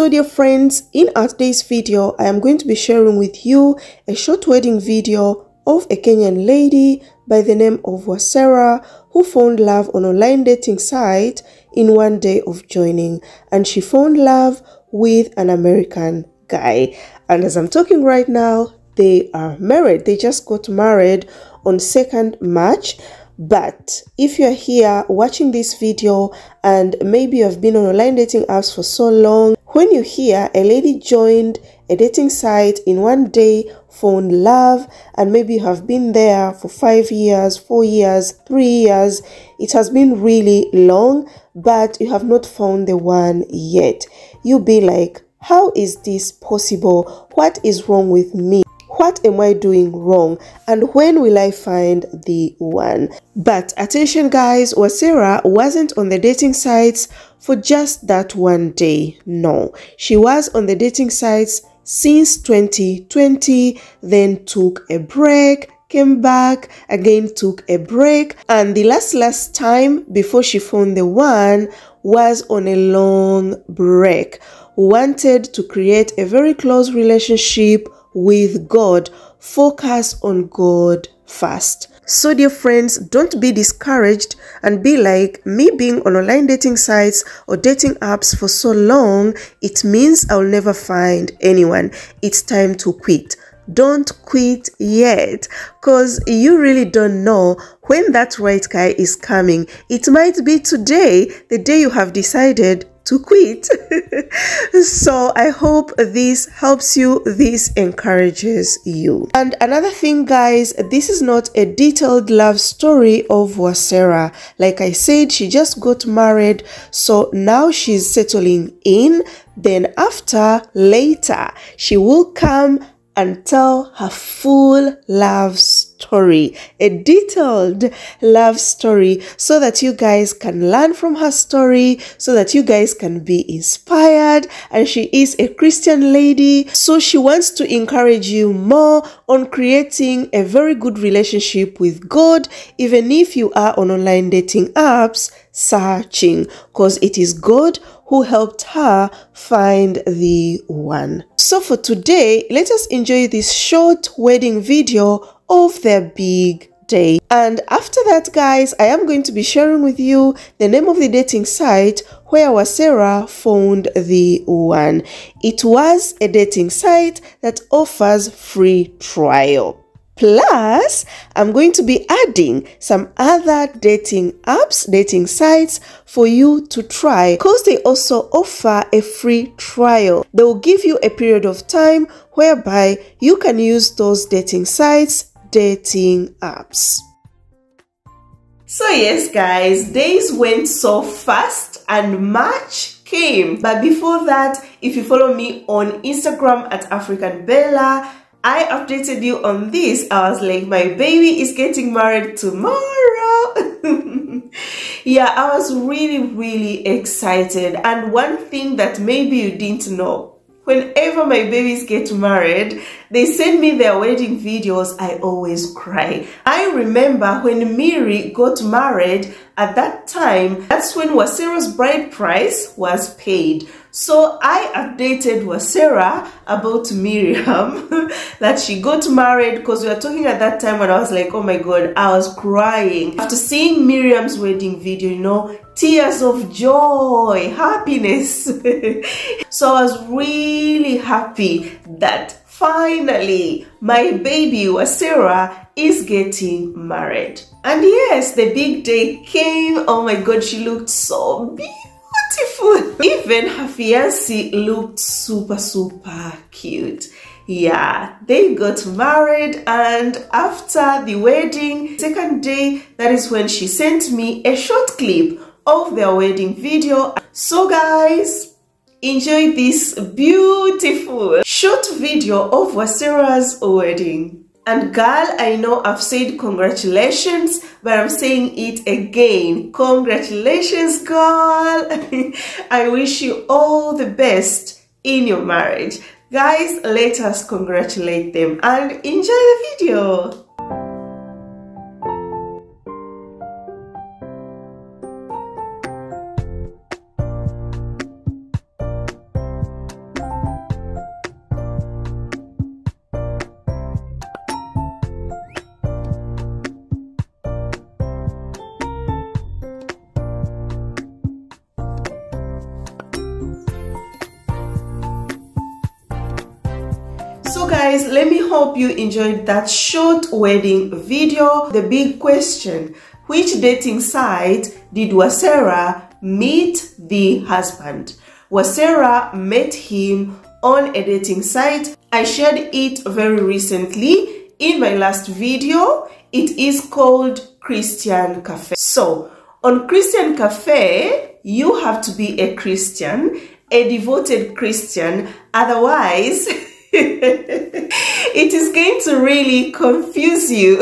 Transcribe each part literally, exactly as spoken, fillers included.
So dear friends, in our today's video, I am going to be sharing with you a short wedding video of a Kenyan lady by the name of Wacera who found love on online dating site in one day of joining, and she found love with an American guy, and as I'm talking right now, they are married. They just got married on second March. But if you're here watching this video and maybe you've been on online dating apps for so long, when you hear a lady joined a dating site in one day, found love, and maybe you have been there for five years, four years, three years, it has been really long, but you have not found the one yet, you'll be like, how is this possible? What is wrong with me? What am I doing wrong? And when will I find the one? But attention guys, Wacera wasn't on the dating sites for just that one day. No, she was on the dating sites since twenty twenty, then took a break, came back, again took a break, and the last last time before she found the one was on a long break. Wanted to create a very close relationship with God, focus on God first. So dear friends, don't be discouraged and be like, me being on online dating sites or dating apps for so long, it means I'll never find anyone. It's time to quit. Don't quit yet, because you really don't know when that right guy is coming. It might be today, the day you have decided to quit. So I hope this helps you, this encourages you. And another thing guys, this is not a detailed love story of Wacera. Like I said, she just got married, so now she's settling in. Then after, later, she will come and tell her full love story, a detailed love story, so that you guys can learn from her story, so that you guys can be inspired. And she is a Christian lady, so she wants to encourage you more on creating a very good relationship with God, even if you are on online dating apps searching, because it is God who helped her find the one. So for today, let us enjoy this short wedding video of their big day. And after that guys, I am going to be sharing with you the name of the dating site where Wacera found the one. It was a dating site that offers free trial. Plus, I'm going to be adding some other dating apps, dating sites for you to try, because they also offer a free trial. They will give you a period of time whereby you can use those dating sites, dating apps. So yes guys, days went so fast and March came. But before that, if you follow me on Instagram at African Bella, I updated you on this. I was like, my baby is getting married tomorrow. Yeah, I was really, really excited. And one thing that maybe you didn't know, whenever my babies get married, they send me their wedding videos, I always cry. I remember when Miri got married, at that time, that's when Wacera's bride price was paid. So I updated Wacera about Miriam that she got married, because we were talking at that time and I was like, oh my God, I was crying. After seeing Miriam's wedding video, you know, tears of joy, happiness. So I was really happy that finally my baby Wacera is getting married. And yes, the big day came. Oh my God, she looked so beautiful. Even her fiancé looked super super cute. Yeah, they got married, and after the wedding, second day, that is when she sent me a short clip of their wedding video. So guys, enjoy this beautiful short video of Wacera's wedding. And girl, I know I've said congratulations, but I'm saying it again. Congratulations, girl. I wish you all the best in your marriage. Guys, let us congratulate them and enjoy the video. guys, let me hope you enjoyed that short wedding video. The big question: which dating site did Wacera meet the husband? Wacera met him on a dating site. I shared it very recently in my last video. It is called Christian Cafe. So on Christian Cafe, you have to be a Christian, a devoted Christian, otherwise it is going to really confuse you.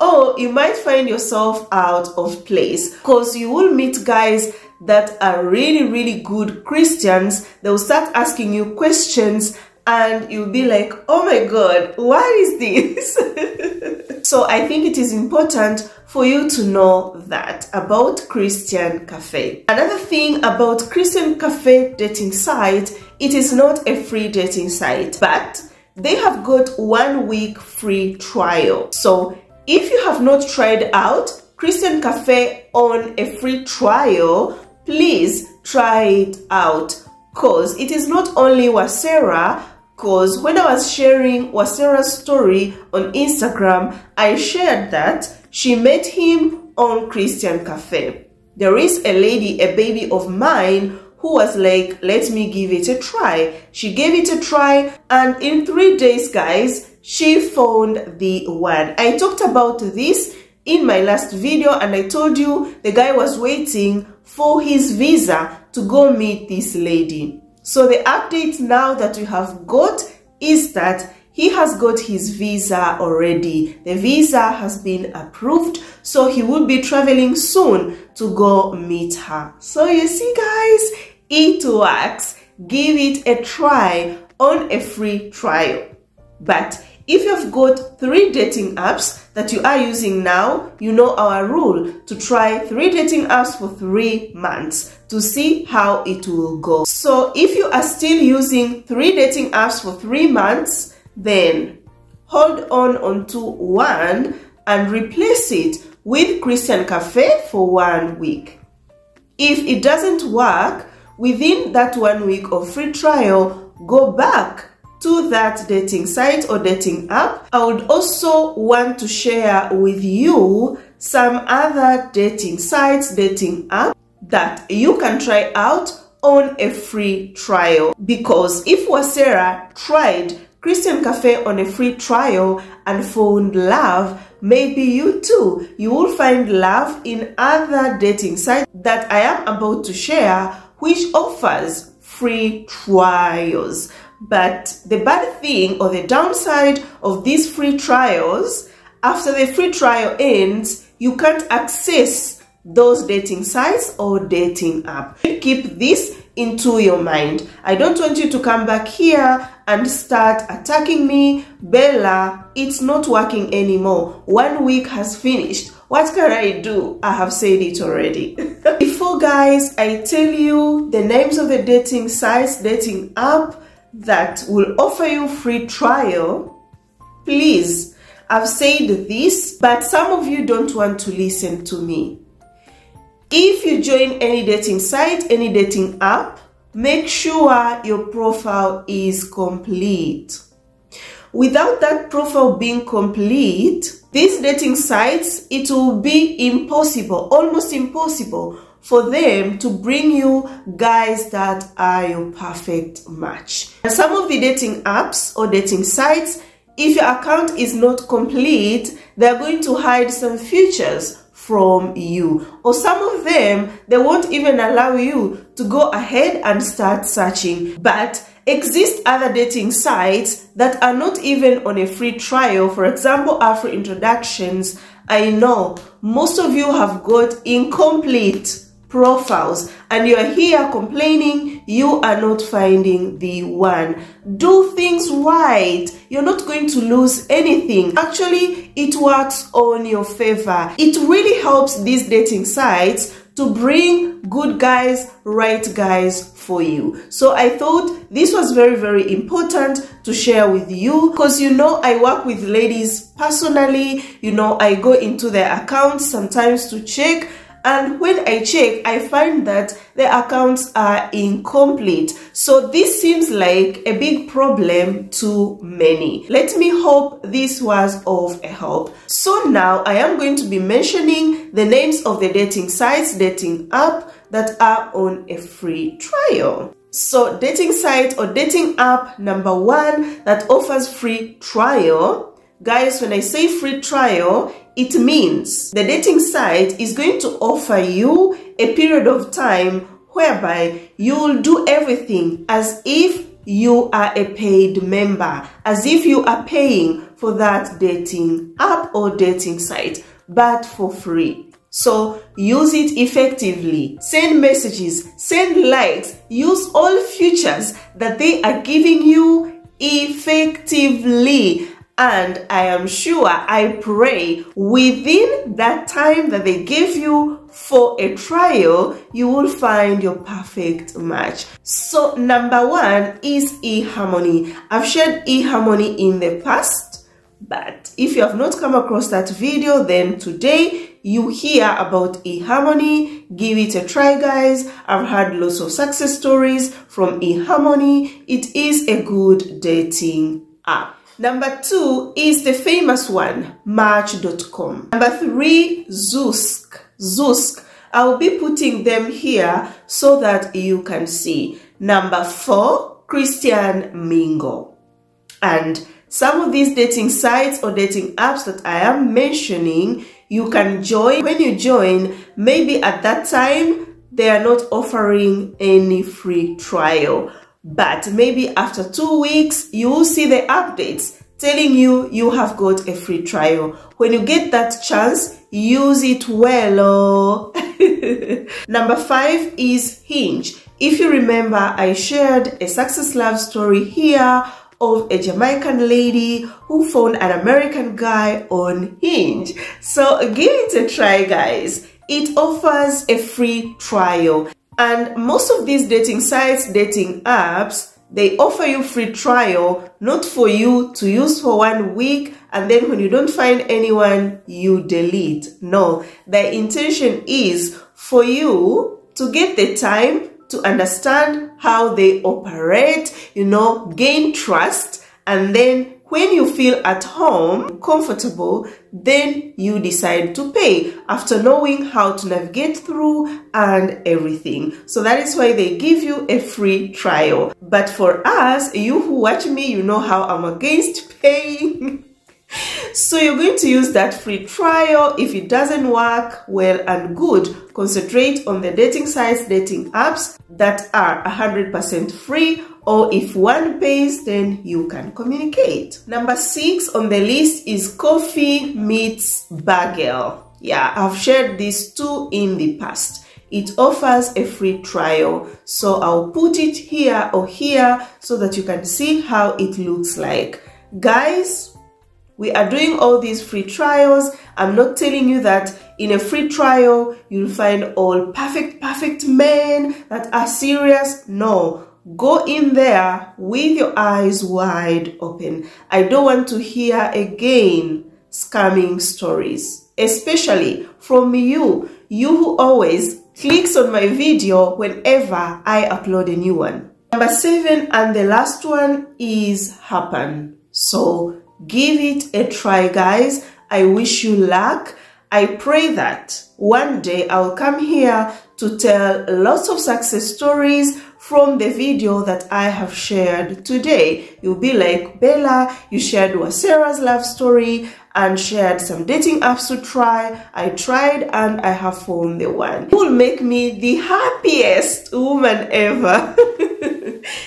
Or you might find yourself out of place, because you will meet guys that are really, really good Christians. They'll start asking you questions and you'll be like, oh my God, what is this? So I think it is important for you to know that about Christian Cafe. Another thing about Christian Cafe dating site, it is not a free dating site, but they have got one week free trial. So if you have not tried out Christian Cafe on a free trial, please try it out, because it is not only Wacera. Because when I was sharing Wacera's story on Instagram, I shared that she met him on Christian Cafe. There is a lady, a baby of mine, who was like, let me give it a try. She gave it a try, and in three days, guys, she found the one. I talked about this in my last video, and I told you the guy was waiting for his visa to go meet this lady. So the update now that we have got is that he has got his visa already. The visa has been approved, so he will be traveling soon to go meet her. So you see, guys, it works. Give it a try on a free trial. But if you've got three dating apps that you are using now, you know our rule to try three dating apps for three months to see how it will go. So if you are still using three dating apps for three months, then hold on onto one and replace it with Christian Cafe for one week. If it doesn't work within that one week of free trial, go back to that dating site or dating app. I would also want to share with you some other dating sites, dating apps that you can try out on a free trial, because if Wacera tried Christian Cafe on a free trial and found love, maybe you too, you will find love in other dating sites that I am about to share, which offers free trials. But the bad thing or the downside of these free trials, after the free trial ends, you can't access those dating sites or dating app. Keep this into your mind. I don't want you to come back here and start attacking me, Bella, it's not working anymore. One week has finished. What can I do? I have said it already. Before, guys, I tell you the names of the dating sites, dating app that will offer you free trial, please, I've said this, but some of you don't want to listen to me. If you join any dating site, any dating app, make sure your profile is complete. Without that profile being complete, these dating sites, it will be impossible, almost impossible for them to bring you guys that are your perfect match. And some of the dating apps or dating sites, if your account is not complete, they're going to hide some features from you, or some of them, they won't even allow you to go ahead and start searching. But exist other dating sites that are not even on a free trial. For example, Afro Introductions. I know most of you have got incomplete profiles and you are here complaining you are not finding the one. Do things right. You're not going to lose anything. Actually, it works on your favor. It really helps these dating sites to bring good guys, right guys for you. So I thought this was very, very important to share with you, because you know I work with ladies personally. You know I go into their accounts sometimes to check, And when I check, I find that the accounts are incomplete. So this seems like a big problem to many. Let me hope this was of a help. So now I am going to be mentioning the names of the dating sites, dating app that are on a free trial. So dating site or dating app number one that offers free trial. Guys, when I say free trial, it means the dating site is going to offer you a period of time whereby you'll do everything as if you are a paid member, as if you are paying for that dating app or dating site, but for free. So use it effectively. Send messages, send likes, use all features that they are giving you effectively. And I am sure, I pray, within that time that they gave you for a trial, you will find your perfect match. So number one is eHarmony. I've shared eHarmony in the past, but if you have not come across that video, then today you hear about eHarmony. Give it a try, guys. I've had lots of success stories from eHarmony. It is a good dating app. Number two is the famous one, Match dot com. Number three, Zoosk. Zoosk. I'll be putting them here so that you can see. Number four, Christian Mingle. And some of these dating sites or dating apps that I am mentioning, you can join. When you join, maybe at that time, they are not offering any free trial. But maybe after two weeks, you will see the updates telling you you have got a free trial. When you get that chance, use it well. Number five is Hinge. If you remember, I shared a success love story here of a Jamaican lady who found an American guy on Hinge. So give it a try, guys. It offers a free trial. And most of these dating sites, dating apps, they offer you free trial, not for you to use for one week, and then when you don't find anyone, you delete. No, their intention is for you to get the time to understand how they operate, you know, gain trust, and then when you feel at home, comfortable, then you decide to pay after knowing how to navigate through and everything. So that is why they give you a free trial. But for us, you who watch me, you know how I'm against paying. So you're going to use that free trial. If it doesn't work, well and good. Concentrate on the dating sites, dating apps that are one hundred percent free, or if one pays, then you can communicate. Number six on the list is Coffee Meets Bagel. Yeah, I've shared these two in the past. It offers a free trial, so I'll put it here or here so that you can see how it looks like. Guys, we are doing all these free trials. I'm not telling you that in a free trial, you'll find all perfect, perfect men that are serious. No, go in there with your eyes wide open. I don't want to hear again scamming stories, especially from you, you who always clicks on my video whenever I upload a new one. Number seven and the last one is Happn. So give it a try, guys. I wish you luck. I pray that one day I'll come here to tell lots of success stories from the video that I have shared today. You'll be like, Bella, you shared Wacera's love story and shared some dating apps to try. I tried and I have found the one. It will make me the happiest woman ever.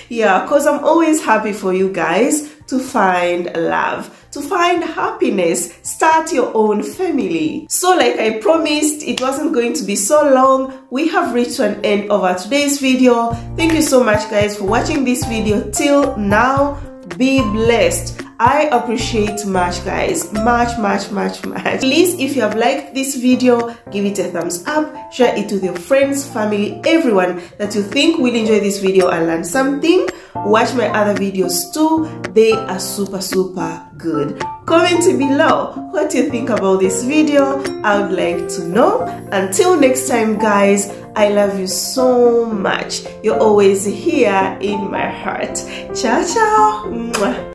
Yeah, because I'm always happy for you guys to find love, to find happiness, start your own family. So like I promised, it wasn't going to be so long. We have reached an end of our today's video. Thank you so much, guys, for watching this video till now. Be blessed. I appreciate much, guys. Much, much, much, much. Please, if you have liked this video, give it a thumbs up. Share it with your friends, family, everyone that you think will enjoy this video and learn something. Watch my other videos too, they are super super good. Comment below what you think about this video, I would like to know. Until next time guys, I love you so much. You're always here in my heart. Ciao ciao.